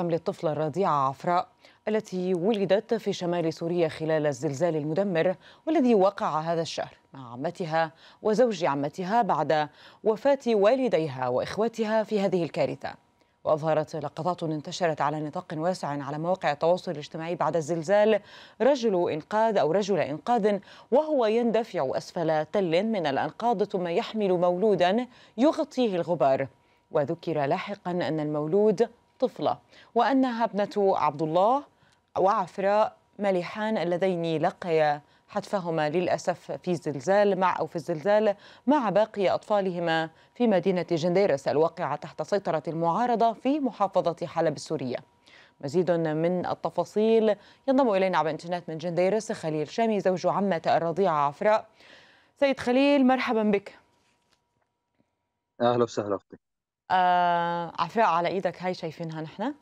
للطفلة الرضيعة عفراء التي ولدت في شمال سوريا خلال الزلزال المدمر والذي وقع هذا الشهر مع عمتها وزوج عمتها بعد وفاة والديها وإخوتها في هذه الكارثة. وأظهرت لقطات انتشرت على نطاق واسع على مواقع التواصل الاجتماعي بعد الزلزال رجل إنقاذ وهو يندفع أسفل تل من الأنقاض ثم يحمل مولودا يغطيه الغبار. وذكر لاحقا أن المولود طفلة وأنها ابنة عبد الله وعفراء مليحان اللذين لقيا حتفهما للأسف في الزلزال مع باقي أطفالهما في مدينة جنديرس الواقعة تحت سيطرة المعارضة في محافظة حلب السورية. مزيد من التفاصيل ينضم إلينا عبر الإنترنت من جنديرس خليل شامي زوج عمة الرضيعة عفراء. سيد خليل مرحبا بك. أهلا وسهلا أختي. عفراء على ايدك هاي شايفينها نحن. ايه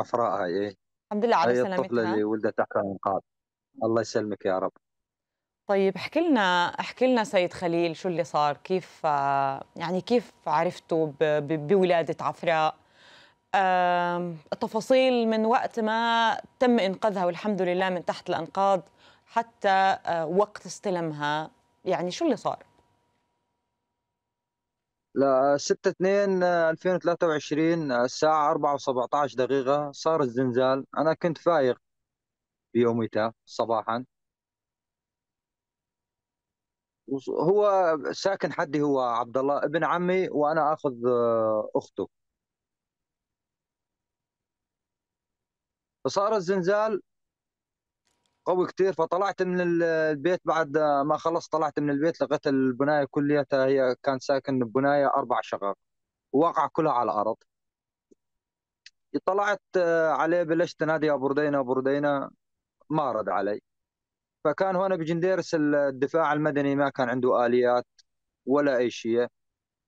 عفراء هاي ايه الحمد لله على سلامتها. هي الطفله اللي ولدت تحت الانقاض. الله يسلمك يا رب. طيب احكي لنا سيد خليل شو اللي صار، كيف يعني كيف عرفتوا بولاده عفراء؟ التفاصيل من وقت ما تم انقاذها والحمد لله من تحت الانقاض حتى وقت استلمها، يعني شو اللي صار؟ لا 6/2/2023 الساعة 4:17 صار الزلزال. أنا كنت فايق بيوميتها صباحا، هو ساكن حدي، هو عبد الله ابن عمي وأنا آخذ أخته. فصار الزلزال قوي كتير، فطلعت من البيت بعد ما خلص. طلعت من البيت لقيت البناية كلياتها، هي كان ساكن ببناية 4 شقق واقعة كلها على الأرض. طلعت عليه بلشت انادي يا بردينا يا بردينا، ما رد علي. فكان هنا بجنديرس الدفاع المدني ما كان عنده آليات ولا أي شيء،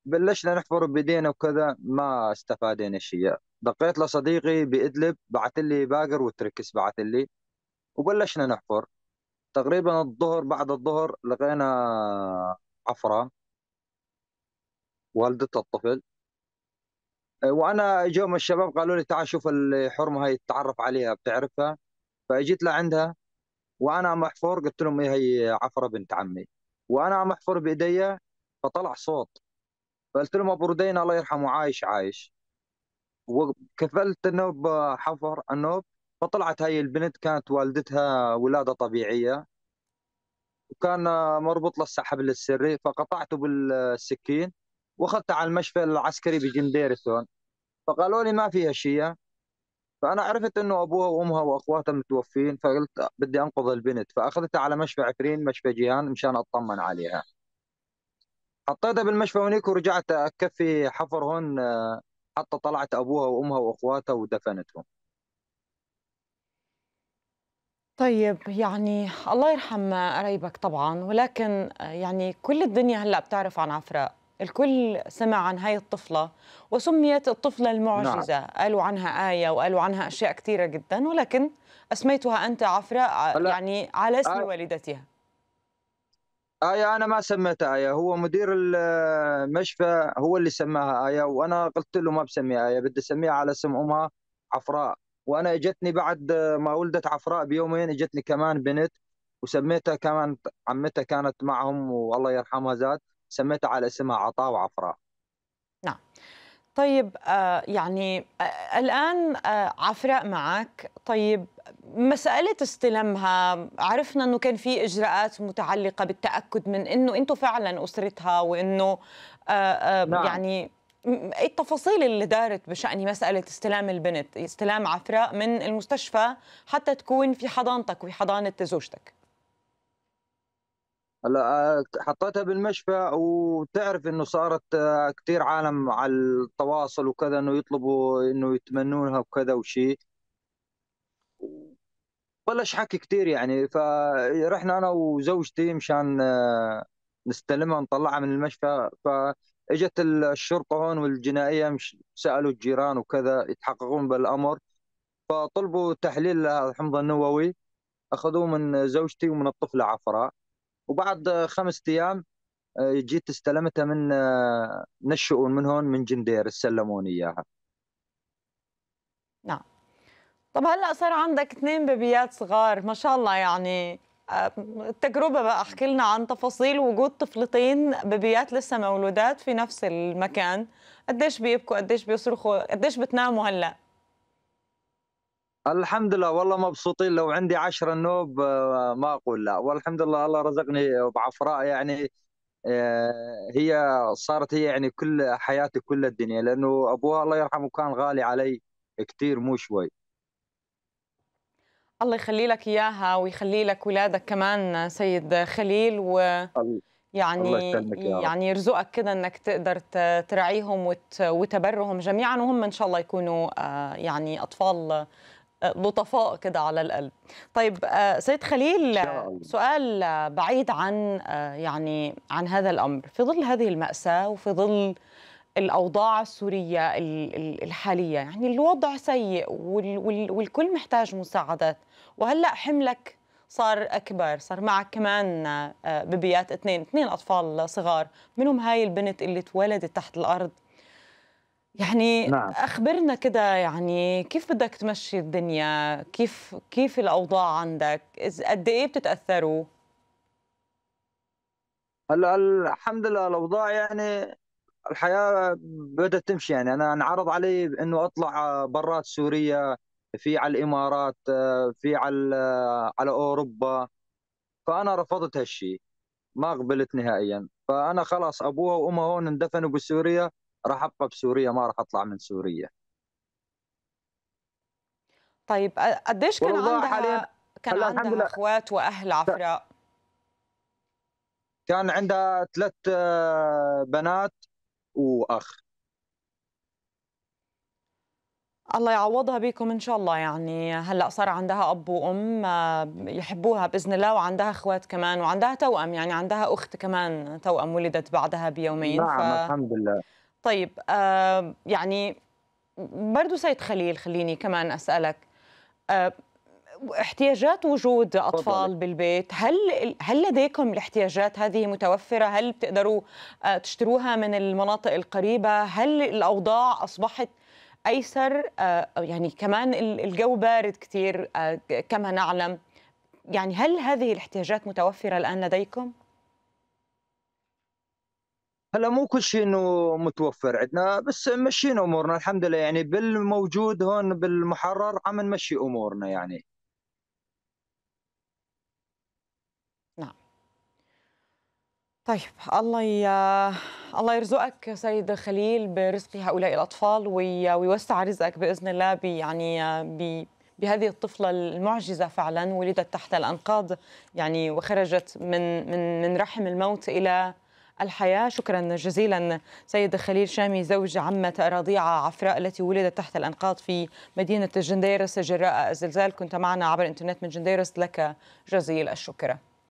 بلشنا نحفر بيدينا وكذا ما استفادينا شيء. دقيت لصديقي بإدلب بعت لي باقر وتركس بعت لي وبلشنا نحفر. تقريبا الظهر بعد الظهر لقينا عفراء والدة الطفل، وانا اجوهم الشباب قالوا لي تعال شوف الحرمه هاي تتعرف عليها بتعرفها. فاجيت لعندها وانا عم احفر، قلت لهم هي عفراء بنت عمي، وانا عم احفر بايديا فطلع صوت. فقلت لهم ابو ردين الله يرحمه عايش عايش، وكفلت النوب حفر النوب. فطلعت هاي البنت كانت والدتها ولادة طبيعية، وكان مربوط لها حبل السري، فقطعته بالسكين واخذته على المشفى العسكري بجنديرس. فقالوا لي ما فيها شيء، فأنا عرفت إنه أبوها وأمها وأخواتها متوفين، فقلت بدي أنقذ البنت. فأخذتها على مشفى عفرين مشفى جيهان مشان أطمن عليها. حطيتها بالمشفى هناك ورجعت أكفي حفر هون حتى طلعت أبوها وأمها وأخواتها ودفنتهم. طيب يعني الله يرحم قرايبك طبعا، ولكن يعني كل الدنيا هلا بتعرف عن عفراء، الكل سمع عن هاي الطفلة وسميت الطفلة المعجزة. نعم. قالوا عنها آية وقالوا عنها أشياء كثيرة جدا، ولكن أسميتها أنت عفراء يعني على اسم والدتها. آية أنا ما سميتها آية، هو مدير المشفى هو اللي سماها آية، وأنا قلت له ما بسميها آية بدي أسميها على اسم أمها عفراء. وانا اجتني بعد ما ولدت عفراء بيومين اجتني كمان بنت وسميتها، كمان عمتها كانت معهم والله يرحمها زاد، سميتها على اسمها عطاء وعفراء. نعم. طيب يعني الان عفراء معك. طيب مسألة استلمها عرفنا انه كان في اجراءات متعلقة بالتأكد من انه انتم فعلا اسرتها وانه نعم. يعني ايه التفاصيل اللي دارت بشأن مسألة استلام البنت، استلام عفراء من المستشفى حتى تكون في حضانتك وفي حضانة زوجتك؟ هلا حطيتها بالمشفى، وتعرف انه صارت كثير عالم على التواصل وكذا انه يطلبوا انه يتمنونها وكذا وشيء، بلش حكي كثير يعني. فرحنا انا وزوجتي مشان نستلمها نطلعها من المشفى. اجت الشرطه هون والجنائيه، سالوا الجيران وكذا يتحققون بالامر، فطلبوا تحليل الحمض النووي، اخذوه من زوجتي ومن الطفله عفراء. وبعد 5 ايام جيت استلمتها من الشؤون من هون من جنديرس، سلموني اياها. طب هلا صار عندك 2 بيبيات صغار ما شاء الله، يعني التجربه بقى احكي لنا عن تفاصيل وجود طفلتين بيبيات لسه مولودات في نفس المكان، قديش بيبكوا، قديش بيصرخوا، قديش بتناموا هلا؟ الحمد لله والله مبسوطين، لو عندي 10 نوب ما اقول لا، والحمد لله الله رزقني بعفراء، يعني هي صارت هي يعني كل حياتي كل الدنيا، لانه ابوها الله يرحمه كان غالي علي كثير مو شوي. الله يخلي لك اياها ويخلي لك ولادك كمان سيد خليل، ويعني يرزقك كده انك تقدر تراعيهم وتبرهم جميعا، وهم ان شاء الله يكونوا يعني اطفال لطفاء كده على القلب. طيب سيد خليل، سؤال بعيد عن يعني عن هذا الامر، في ظل هذه المأساة وفي ظل الأوضاع السورية الحالية، يعني الوضع سيء والكل محتاج مساعدات، وهلأ حملك صار أكبر، صار معك كمان ببيات 2 أطفال صغار، منهم هاي البنت اللي اتولدت تحت الأرض، يعني نعم. أخبرنا كده يعني كيف بدك تمشي الدنيا، كيف الأوضاع عندك، قد إيه بتتأثروا؟ هلا الحمد لله الأوضاع يعني الحياة بدأت تمشي، يعني أنا انعرض علي إنه أطلع برات سوريا، في على الإمارات، في على أوروبا، فأنا رفضت هالشيء، ما قبلت نهائيا، فأنا خلاص أبوها وأمها هون اندفنوا بسوريا، راح أبقى بسوريا، ما راح أطلع من سوريا. طيب قديش كان عندها أخوات وأهل عفراء؟ كان عندها 3 بنات وأخ. الله يعوضها بيكم إن شاء الله، يعني هلأ صار عندها أب وأم يحبوها بإذن الله، وعندها أخوات كمان، وعندها توأم، يعني عندها أخت كمان توأم ولدت بعدها بيومين. نعم الحمد لله. طيب يعني برضو سيد خليل خليني كمان أسألك، احتياجات وجود أطفال بالبيت، هل لديكم الاحتياجات هذه متوفرة؟ هل بتقدروا تشتروها من المناطق القريبة؟ هل الأوضاع أصبحت أيسر؟ يعني كمان الجو بارد كتير كما نعلم، يعني هل هذه الاحتياجات متوفرة الآن لديكم؟ هلا مو كل شيء انه متوفر عندنا، بس مشينا امورنا الحمد لله، يعني بالموجود هون بالمحرر عم نمشي امورنا يعني. نعم. طيب الله يرزقك سيد خليل برزق هؤلاء الاطفال ويوسع رزقك باذن الله بهذه الطفلة المعجزة، فعلا ولدت تحت الانقاض يعني وخرجت من رحم الموت الى الحياة. شكرا جزيلا سيد خليل شامي زوج عمة رضيعة عفراء التي ولدت تحت الأنقاض في مدينة جنديرس جراء الزلزال، كنت معنا عبر الإنترنت من جنديرس، لك جزيل الشكر.